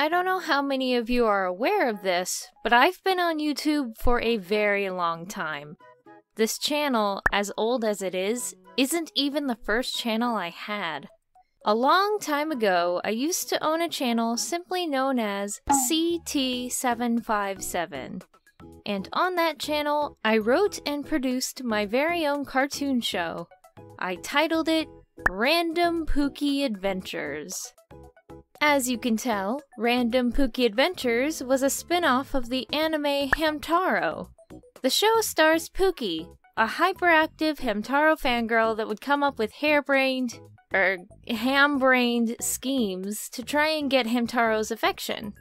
I don't know how many of you are aware of this, but I've been on YouTube for a very long time. This channel, as old as it is, isn't even the first channel I had. A long time ago, I used to own a channel simply known as CT757. And on that channel, I wrote and produced my very own cartoon show. I titled it Random Pookie Adventures. As you can tell, Random Pookie Adventures was a spin-off of the anime Hamtaro. The show stars Pookie, a hyperactive Hamtaro fangirl that would come up with harebrained, ham-brained schemes to try and get Hamtaro's affection.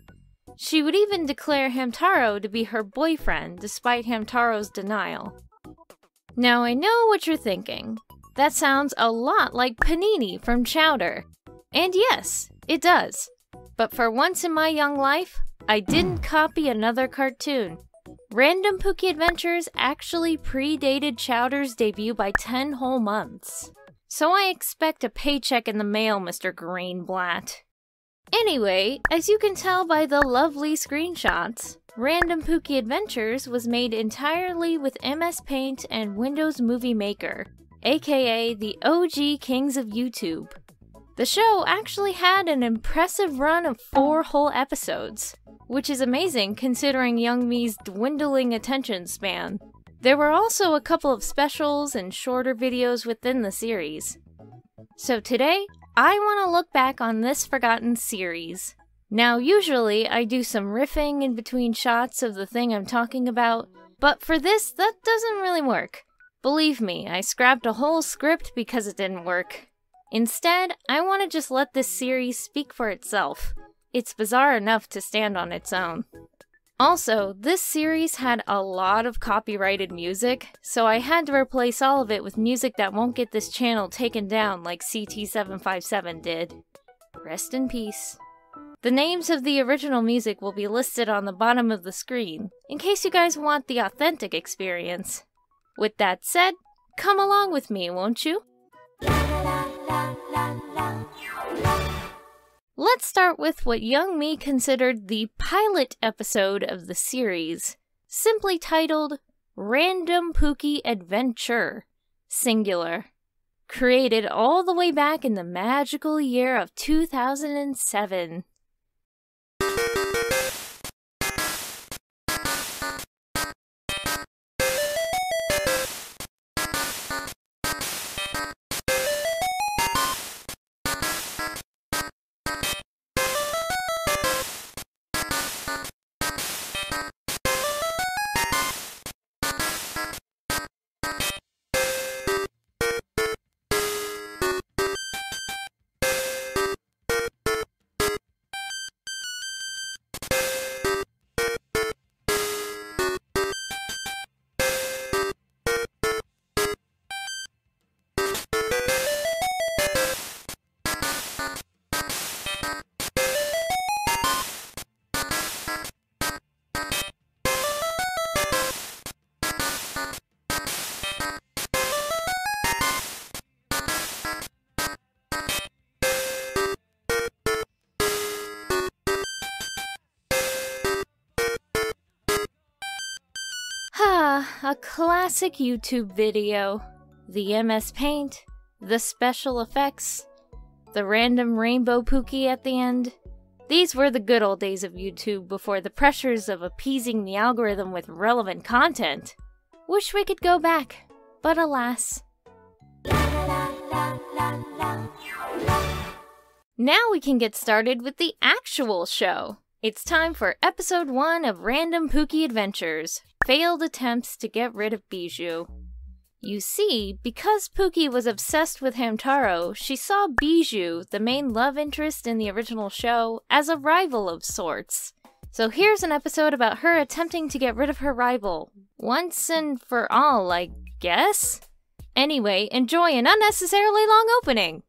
She would even declare Hamtaro to be her boyfriend, despite Hamtaro's denial. Now I know what you're thinking. That sounds a lot like Panini from Chowder. And yes, it does. But for once in my young life, I didn't copy another cartoon. Random Pookie Adventures actually predated Chowder's debut by 10 whole months. So I expect a paycheck in the mail, Mr. Greenblatt. Anyway, as you can tell by the lovely screenshots, Random Pookie Adventures was made entirely with MS Paint and Windows Movie Maker, aka the OG kings of YouTube. The show actually had an impressive run of 4 whole episodes, which is amazing considering young me's dwindling attention span. There were also a couple of specials and shorter videos within the series. So today, I want to look back on this forgotten series. Now usually I do some riffing in between shots of the thing I'm talking about, but for this that doesn't really work. Believe me, I scrapped a whole script because it didn't work. Instead, I want to just let this series speak for itself. It's bizarre enough to stand on its own. Also, this series had a lot of copyrighted music, so I had to replace all of it with music that won't get this channel taken down like CT757 did. Rest in peace. The names of the original music will be listed on the bottom of the screen, in case you guys want the authentic experience. With that said, come along with me, won't you? Let's start with what young me considered the pilot episode of the series, simply titled Random Pookie Adventure, singular, created all the way back in the magical year of 2007. A classic YouTube video. The MS Paint, the special effects, the random rainbow Pookie at the end. These were the good old days of YouTube before the pressures of appeasing the algorithm with relevant content. Wish we could go back, but alas. Now we can get started with the actual show. It's time for episode 1 of Random Pookie Adventures, Failed Attempts to Get Rid of Bijou. You see, because Pookie was obsessed with Hamtaro, she saw Bijou, the main love interest in the original show, as a rival of sorts. So here's an episode about her attempting to get rid of her rival, once and for all, I guess? Anyway, enjoy an unnecessarily long opening!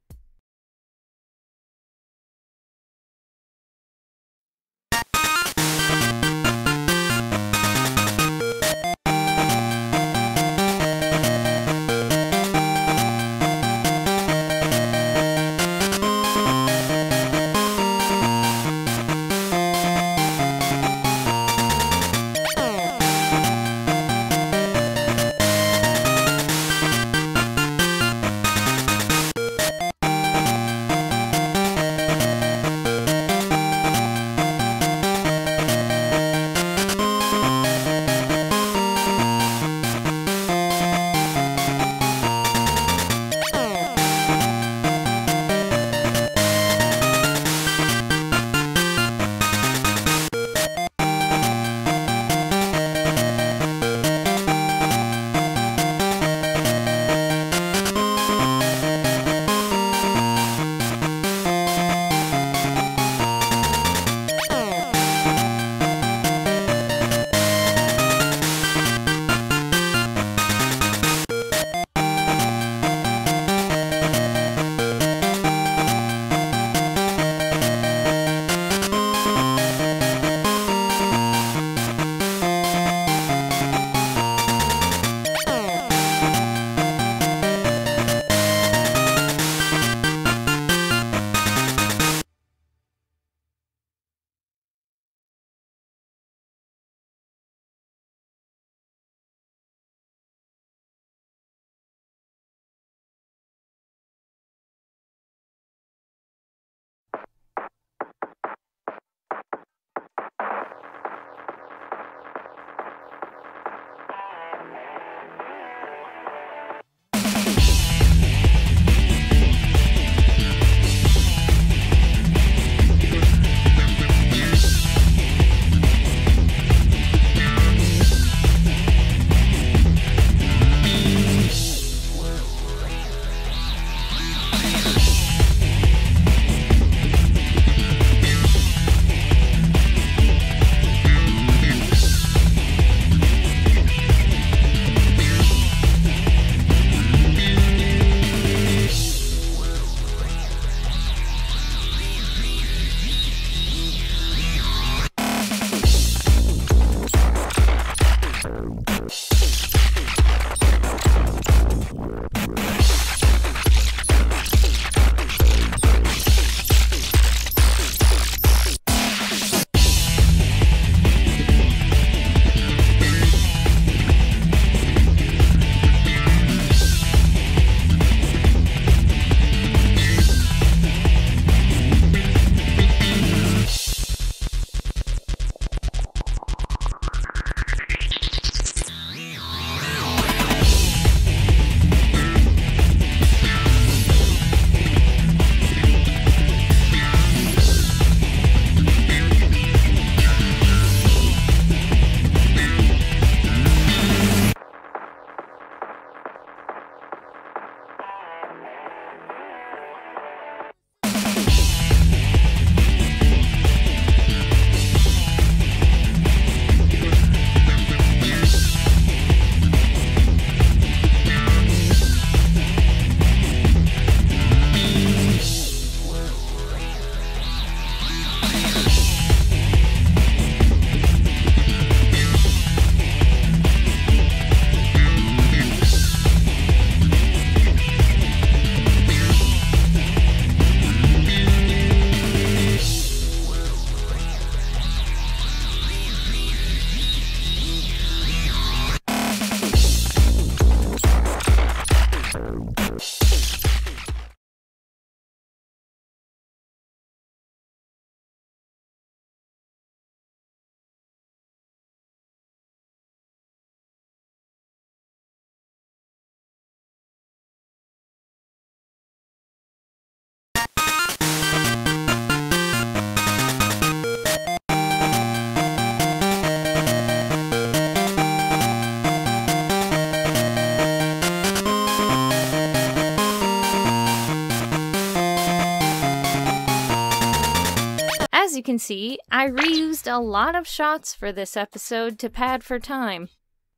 you can see, I reused a lot of shots for this episode to pad for time.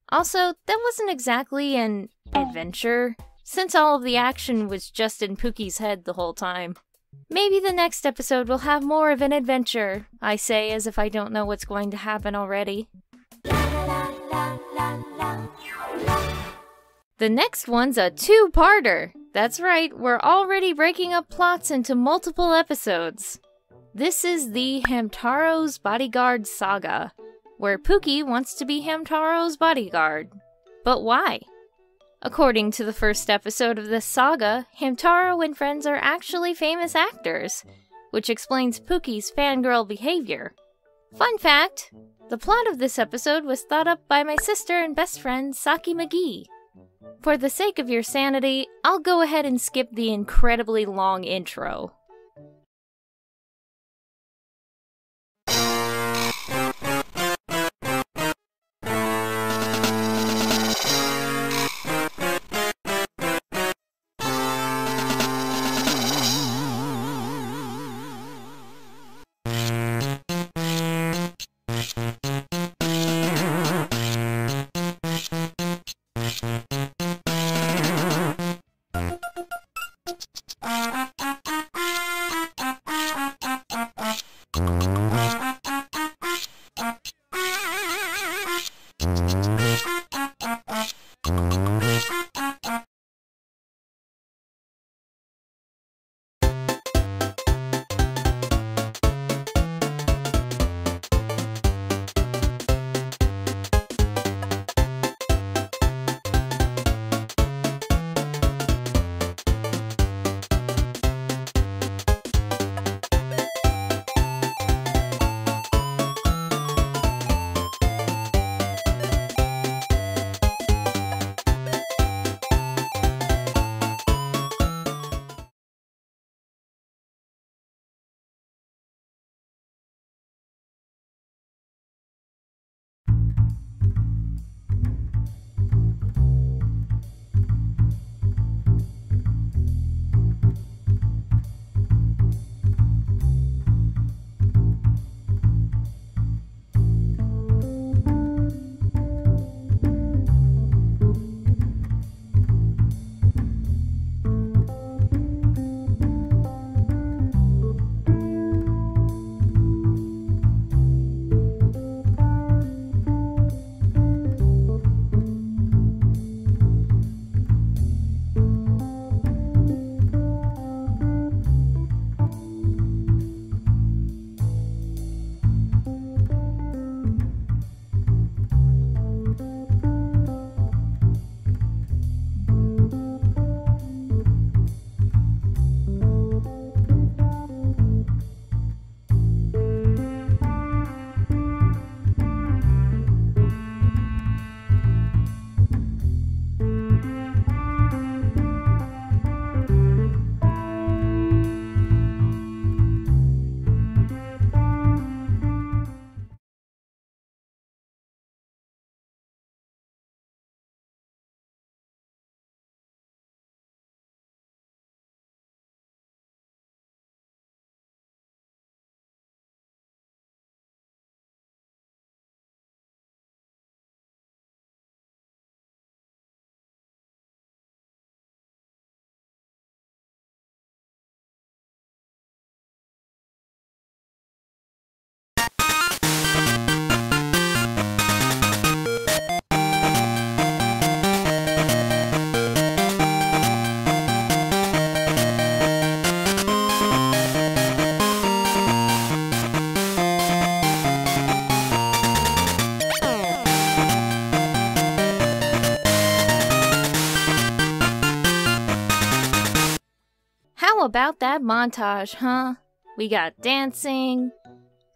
Also, that wasn't exactly an adventure, since all of the action was just in Pookie's head the whole time. Maybe the next episode will have more of an adventure, I say as if I don't know what's going to happen already. The next one's a two-parter! That's right, we're already breaking up plots into multiple episodes. This is the Hamtaro's Bodyguard Saga, where Pookie wants to be Hamtaro's bodyguard. But why? According to the first episode of this saga, Hamtaro and friends are actually famous actors, which explains Pookie's fangirl behavior. Fun fact, the plot of this episode was thought up by my sister and best friend, Saki McGee. For the sake of your sanity, I'll go ahead and skip the incredibly long intro. About that montage, huh? We got dancing,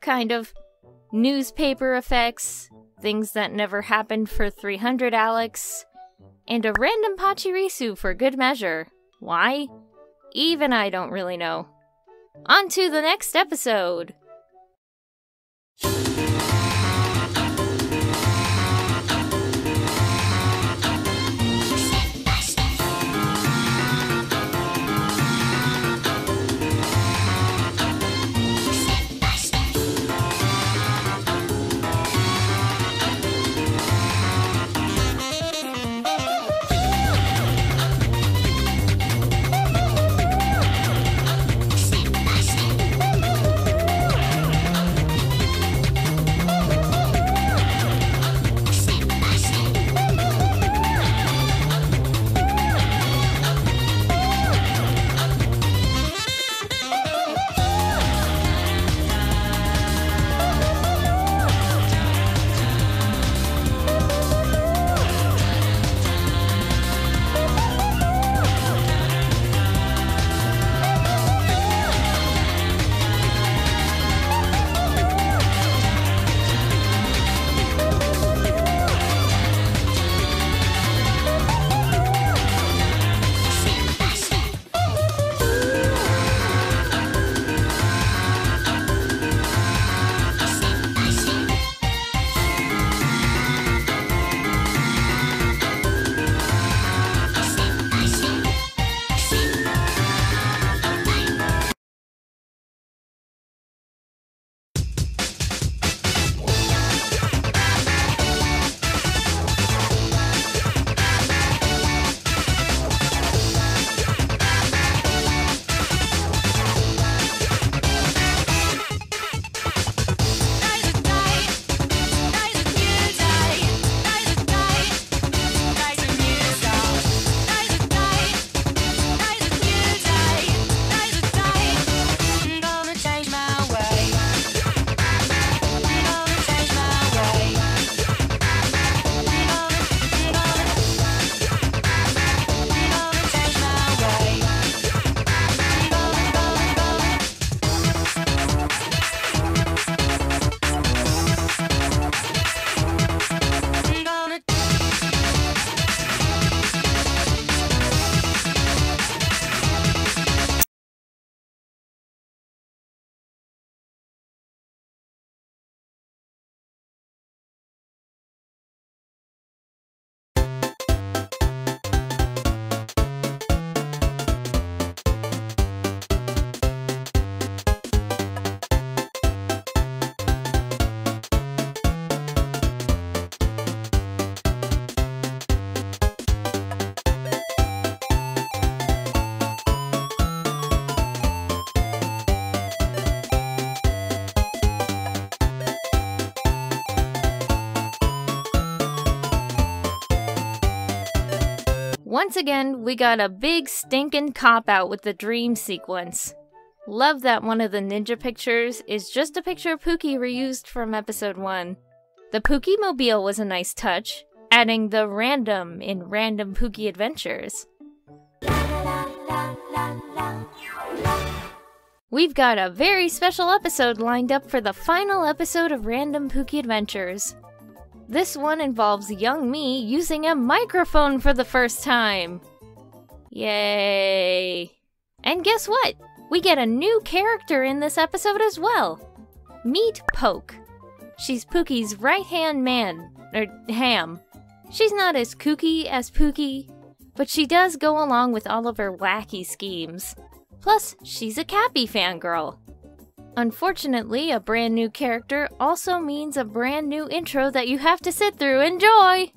kind of newspaper effects, things that never happened for 300 Alex, and a random Pachirisu for good measure. Why? Even I don't really know. On to the next episode! Once again, we got a big stinkin' cop-out with the dream sequence. Love that one of the ninja pictures is just a picture of Pookie reused from episode 1. The Pookie Mobile was a nice touch, adding the random in Random Pookie Adventures. We've got a very special episode lined up for the final episode of Random Pookie Adventures. This one involves young me using a microphone for the first time. Yay! And guess what? We get a new character in this episode as well. Meat Poke. She's Pookie's right-hand man, or ham. She's not as kooky as Pookie, but she does go along with all of her wacky schemes. Plus, she's a Cappy fangirl. Unfortunately, a brand new character also means a brand new intro that you have to sit through. Enjoy!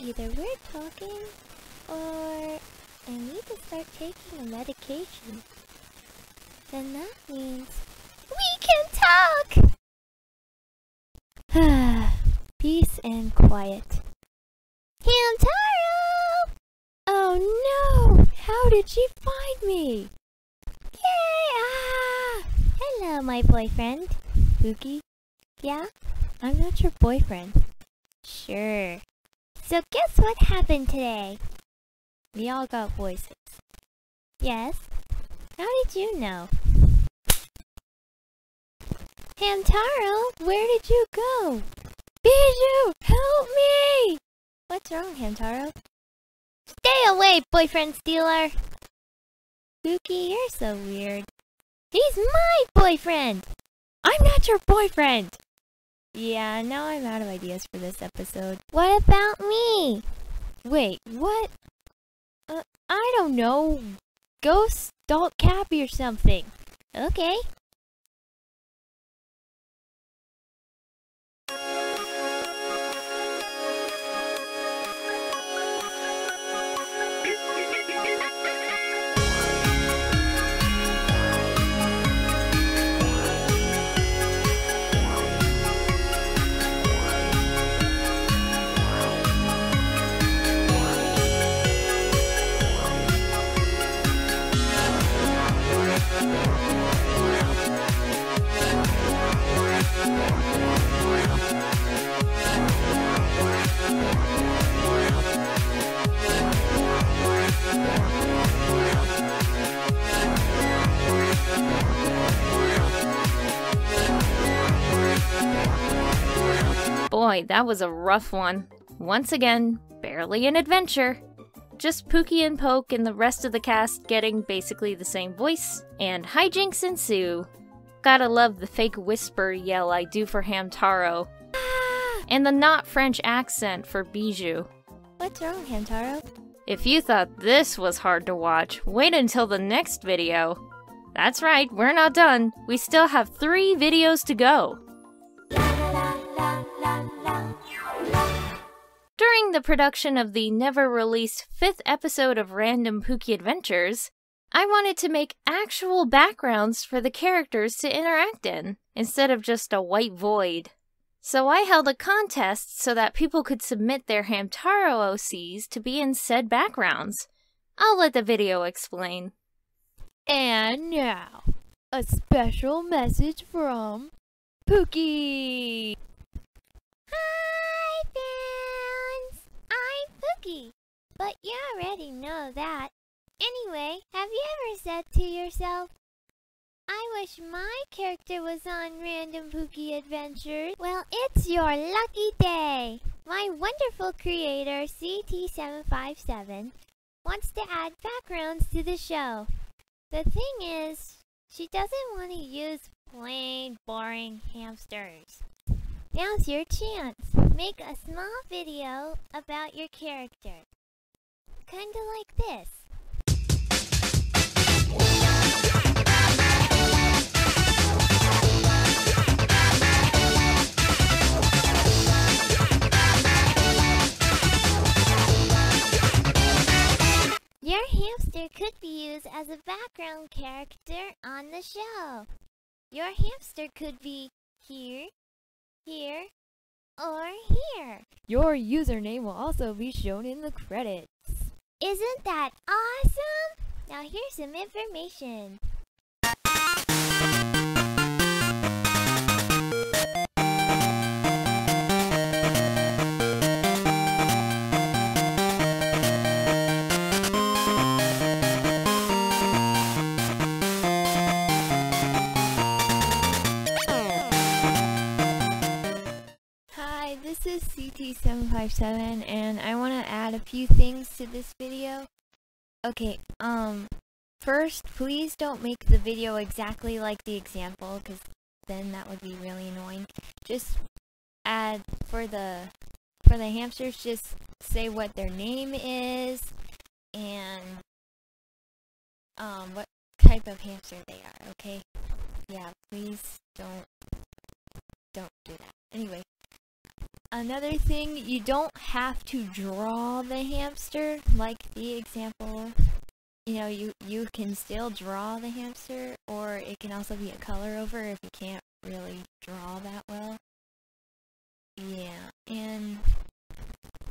Either we're talking, or I need to start taking a medication. Then that means we can talk! Peace and quiet. Hamtaro! Oh no! How did she find me? Yay! Ah! Hello, my boyfriend. Pookie? Yeah? I'm not your boyfriend. Sure. So guess what happened today? We all got voices. Yes? How did you know? Hamtaro, where did you go? Bijou, help me! What's wrong, Hamtaro? Stay away, boyfriend stealer! Pookie, you're so weird. He's my boyfriend! I'm not your boyfriend! Yeah, now I'm out of ideas for this episode. What about me? Wait, what? I don't know. Go stalk Cappy or something. Okay. boy, that was a rough one. Once again, barely an adventure. Just Pookie and Poke and the rest of the cast getting basically the same voice, and hijinks ensue. Gotta love the fake whisper yell I do for Hamtaro, and the not French accent for Bijou. What's wrong, Hamtaro? If you thought this was hard to watch, wait until the next video. That's right, we're not done. We still have 3 videos to go. During the production of the never-released 5th episode of Random Pookie Adventures, I wanted to make actual backgrounds for the characters to interact in, instead of just a white void. So I held a contest so that people could submit their Hamtaro OCs to be in said backgrounds. I'll let the video explain. And now, a special message from Pookie! Hi fans! I'm Pookie, but you already know that. Anyway, have you ever said to yourself, I wish my character was on Random Pookie Adventures? Well, it's your lucky day! My wonderful creator, CT757, wants to add backgrounds to the show. The thing is, she doesn't want to use plain, boring hamsters. Now's your chance. Make a small video about your character. Kinda like this. Your hamster could be used as a background character on the show. Your hamster could be here, here, or here. Your username will also be shown in the credits. Isn't that awesome? Now here's some information. This is CT757 and I want to add a few things to this video. Okay, first, please don't make the video exactly like the example, because then that would be really annoying. Just add, for the hamsters, just say what their name is and what type of hamster they are, okay? Yeah, please don't do that. Anyway. Another thing, you don't have to draw the hamster like the example. You know, you can still draw the hamster, or it can also be a color over if you can't really draw that well. Yeah, and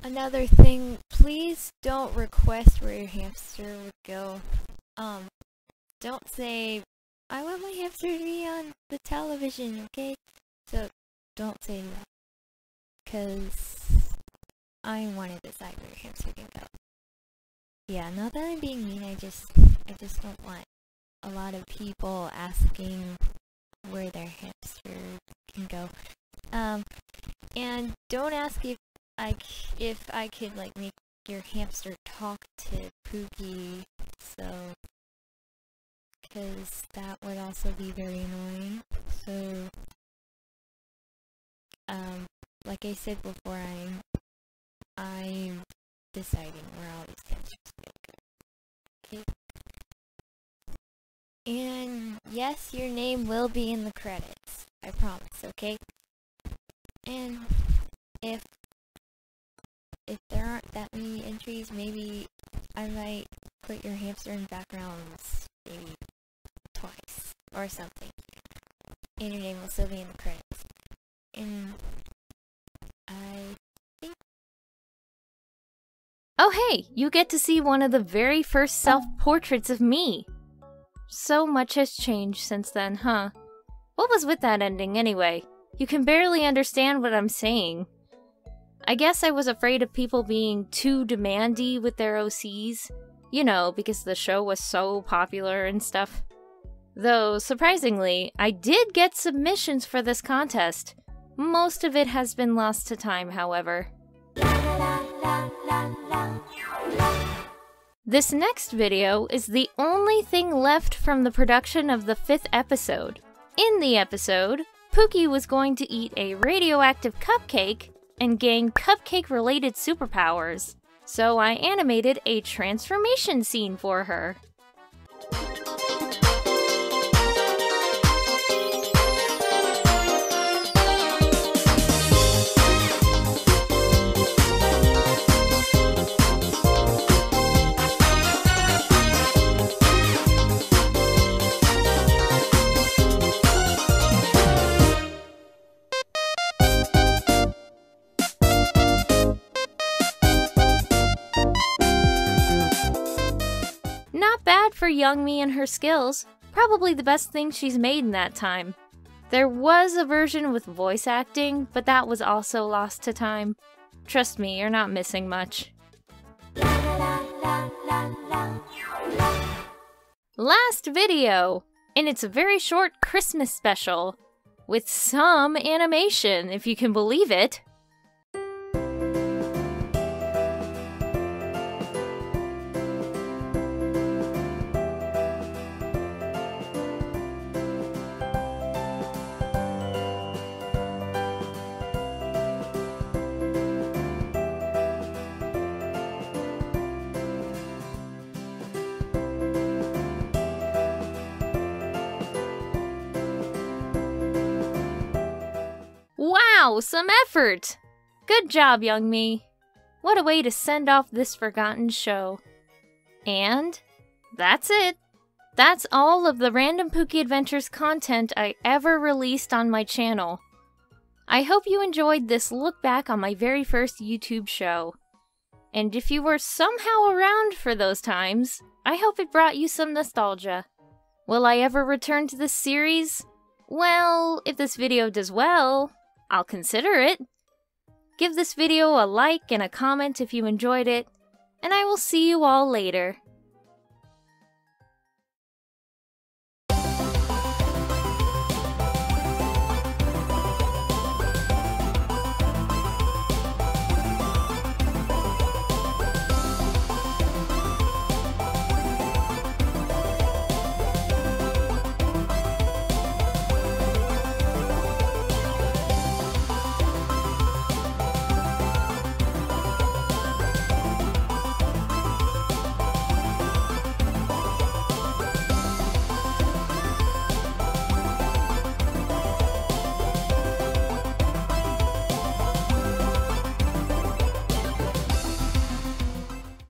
another thing, please don't request where your hamster would go. Don't say, I want my hamster to be on the television, okay? So, don't say that. Because I want to decide where your hamster can go. Yeah, not that I'm being mean, I just don't want a lot of people asking where their hamster can go. And don't ask if I could, like, make your hamster talk to Pookie, so, because that would also be very annoying. So, like I said before, I'm deciding where all these hamsters go. Okay. And yes, your name will be in the credits. I promise, okay? And if there aren't that many entries, maybe I might put your hamster in backgrounds maybe twice or something. And your name will still be in the credits. And oh hey, you get to see one of the very first self-portraits of me! So much has changed since then, huh? What was with that ending anyway? You can barely understand what I'm saying. I guess I was afraid of people being too demandy with their OCs. You know, because the show was so popular and stuff. Though, surprisingly, I did get submissions for this contest. Most of it has been lost to time, however. This next video is the only thing left from the production of the 5th episode. In the episode, Pookie was going to eat a radioactive cupcake and gain cupcake-related superpowers, so I animated a transformation scene for her. For young me and her skills, probably the best thing she's made in that time. There was a version with voice acting, but that was also lost to time. Trust me, you're not missing much. Last video, and it's a very short Christmas special, with some animation, if you can believe it. Wow, some effort! Good job, young me. What a way to send off this forgotten show. And that's it. That's all of the Random Pookie Adventures content I ever released on my channel. I hope you enjoyed this look back on my very first YouTube show. And if you were somehow around for those times, I hope it brought you some nostalgia. Will I ever return to this series? Well, if this video does well, I'll consider it. Give this video a like and a comment if you enjoyed it, and I will see you all later.